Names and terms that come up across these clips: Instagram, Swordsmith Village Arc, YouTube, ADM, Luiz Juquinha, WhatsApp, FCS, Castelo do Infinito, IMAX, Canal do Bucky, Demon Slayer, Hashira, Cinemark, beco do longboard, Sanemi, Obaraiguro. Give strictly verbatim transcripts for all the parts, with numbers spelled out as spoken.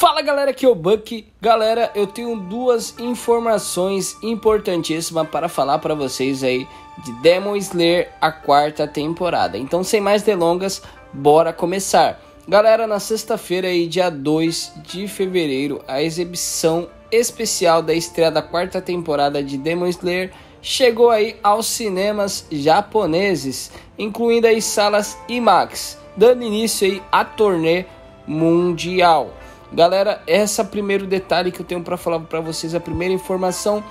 Fala galera, aqui é o Bucky. Galera, eu tenho duas informações importantíssimas para falar para vocês aí de Demon Slayer, a quarta temporada. Então, sem mais delongas, bora começar. Galera, na sexta-feira aí, dia dois de fevereiro, a exibição especial da estreia da quarta temporada de Demon Slayer chegou aí aos cinemas japoneses, incluindo as salas IMAX, dando início aí à turnê mundial. Galera, esse é o primeiro detalhe que eu tenho para falar para vocês. A primeira informação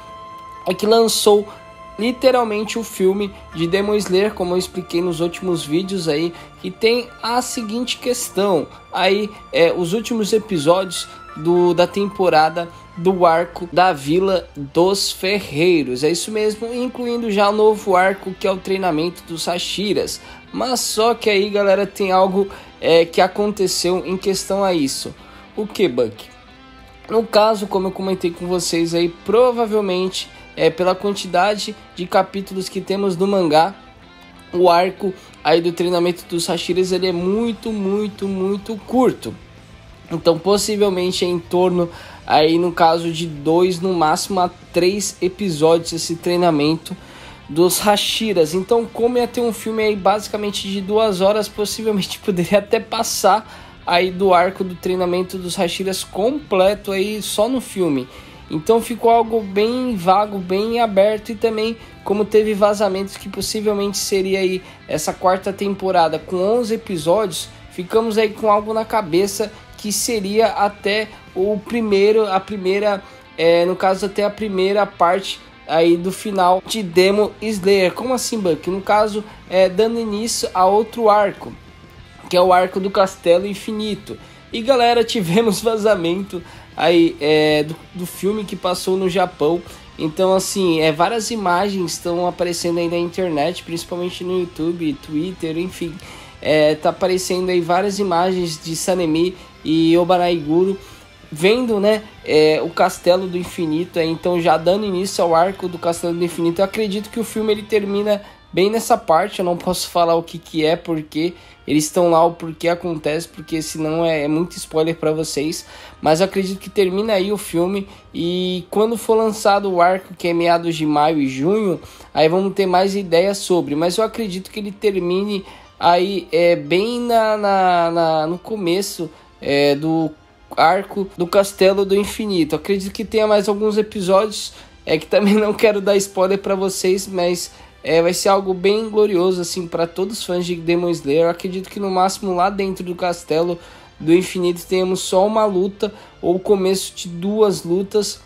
é que lançou literalmente o filme de Demon Slayer, como eu expliquei nos últimos vídeos aí, que tem a seguinte questão aí, é, os últimos episódios do, da temporada do arco da Vila dos Ferreiros, é isso mesmo, incluindo já o novo arco que é o treinamento dos Hashiras. Mas só que aí, galera, tem algo é, que aconteceu em questão a isso. O que, Bucky? No caso, como eu comentei com vocês aí, provavelmente é pela quantidade de capítulos que temos no mangá, o arco aí do treinamento dos Hashiras, ele é muito, muito, muito curto. Então, possivelmente é em torno aí, no caso, de dois, no máximo a três episódios esse treinamento dos Hashiras. Então, como ia ter um filme aí basicamente de duas horas, possivelmente poderia até passar aí do arco do treinamento dos Hashiras completo aí só no filme. Então ficou algo bem vago, bem aberto, e também como teve vazamentos que possivelmente seria aí essa quarta temporada com onze episódios, ficamos aí com algo na cabeça que seria até o primeiro, a primeira, é, no caso até a primeira parte aí do final de Demon Slayer. Como assim, Bucky? No caso, é, dando início a outro arco, que é o arco do Castelo Infinito. E galera, tivemos vazamento aí é, do, do filme que passou no Japão. Então assim, é, várias imagens estão aparecendo aí na internet, principalmente no YouTube, Twitter, enfim. É, tá aparecendo aí várias imagens de Sanemi e Obaraiguro vendo, né, é, o Castelo do Infinito. É, então já dando início ao arco do Castelo do Infinito. Eu acredito que o filme ele termina bem nessa parte. Eu não posso falar o que que é, porque eles estão lá, o porquê acontece, porque senão é, é muito spoiler para vocês. Mas eu acredito que termina aí o filme, e quando for lançado o arco, que é meados de maio e junho, aí vamos ter mais ideias sobre. Mas eu acredito que ele termine aí é, bem na, na, na, no começo é, do arco do Castelo do Infinito. Eu acredito que tenha mais alguns episódios, é que também não quero dar spoiler para vocês, mas É, vai ser algo bem glorioso assim para todos os fãs de Demon Slayer. Eu acredito que no máximo lá dentro do Castelo do Infinito tenhamos só uma luta, ou o começo de duas lutas,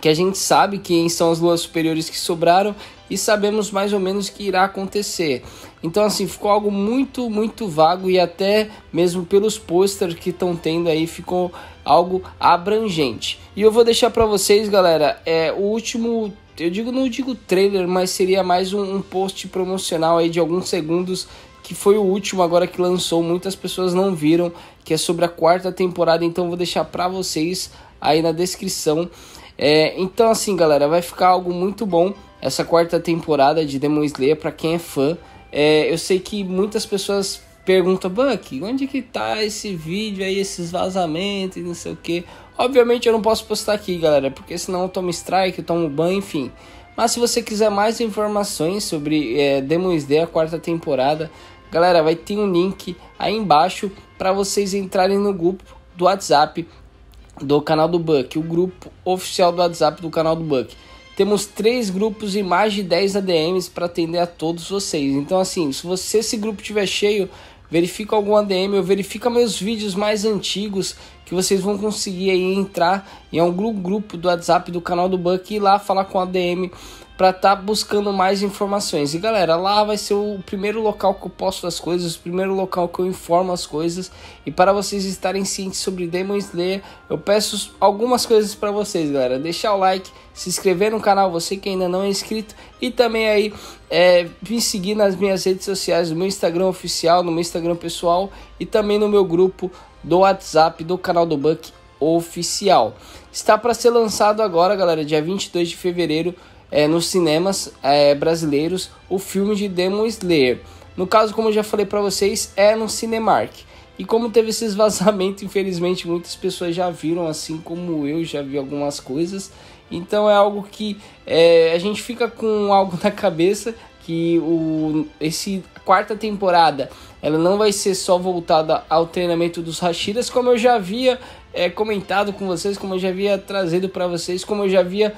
que a gente sabe quem são as luas superiores que sobraram, e sabemos mais ou menos o que irá acontecer. Então assim, ficou algo muito, muito vago, e até mesmo pelos posters que estão tendo aí, ficou algo abrangente. E eu vou deixar para vocês, galera, é, o último... Eu digo, não digo trailer, mas seria mais um, um post promocional aí de alguns segundos, que foi o último agora que lançou, muitas pessoas não viram, que é sobre a quarta temporada. Então vou deixar pra vocês aí na descrição. É, então assim, galera, vai ficar algo muito bom essa quarta temporada de Demon Slayer pra quem é fã. É, eu sei que muitas pessoas perguntam: Bucky, onde que tá esse vídeo aí, esses vazamentos e não sei o que? Obviamente eu não posso postar aqui, galera, porque senão eu tomo strike, eu tomo ban, enfim. Mas se você quiser mais informações sobre é, Demon Slayer, a quarta temporada, galera, vai ter um link aí embaixo para vocês entrarem no grupo do WhatsApp do Canal do Bucky, o grupo oficial do WhatsApp do Canal do Bucky. Temos três grupos e mais de dez A D Ms para atender a todos vocês. Então assim, se você, esse grupo tiver cheio, verifica algum A D M, ou verifica meus vídeos mais antigos, que vocês vão conseguir aí entrar em algum grupo do WhatsApp do Canal do Bucky e ir lá falar com o A D M para estar tá buscando mais informações. E galera, lá vai ser o primeiro local que eu posto as coisas, o primeiro local que eu informo as coisas. E para vocês estarem cientes sobre Demon Slayer, eu peço algumas coisas para vocês, galera. Deixar o like, se inscrever no canal, você que ainda não é inscrito, e também aí é, me seguir nas minhas redes sociais, no meu Instagram oficial, no meu Instagram pessoal, e também no meu grupo do WhatsApp do Canal do Bucky oficial. Está para ser lançado agora, galera, dia vinte e dois de fevereiro, é, nos cinemas é, brasileiros, o filme de Demon Slayer. No caso, como eu já falei para vocês, é no Cinemark. E como teve esse vazamento, infelizmente muitas pessoas já viram, assim como eu já vi algumas coisas. Então é algo que é, a gente fica com algo na cabeça, que o, esse quarta temporada ela não vai ser só voltada ao treinamento dos Hashiras, como eu já havia é, comentado com vocês, como eu já havia trazido para vocês, como eu já havia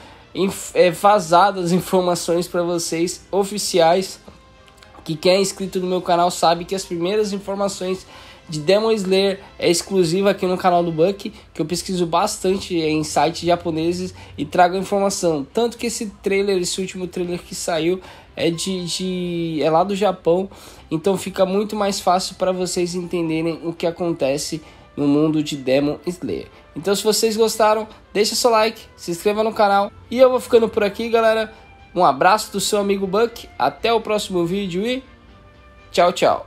é, vazado as informações para vocês oficiais. Que quem é inscrito no meu canal sabe que as primeiras informações de Demon Slayer é exclusiva aqui no canal do Bucky, que eu pesquiso bastante em sites japoneses e trago informação. Tanto que esse trailer, esse último trailer que saiu, é, de, de, é lá do Japão, então fica muito mais fácil para vocês entenderem o que acontece no mundo de Demon Slayer. Então se vocês gostaram, deixa seu like, se inscreva no canal e eu vou ficando por aqui, galera. Um abraço do seu amigo Bucky, até o próximo vídeo e tchau, tchau.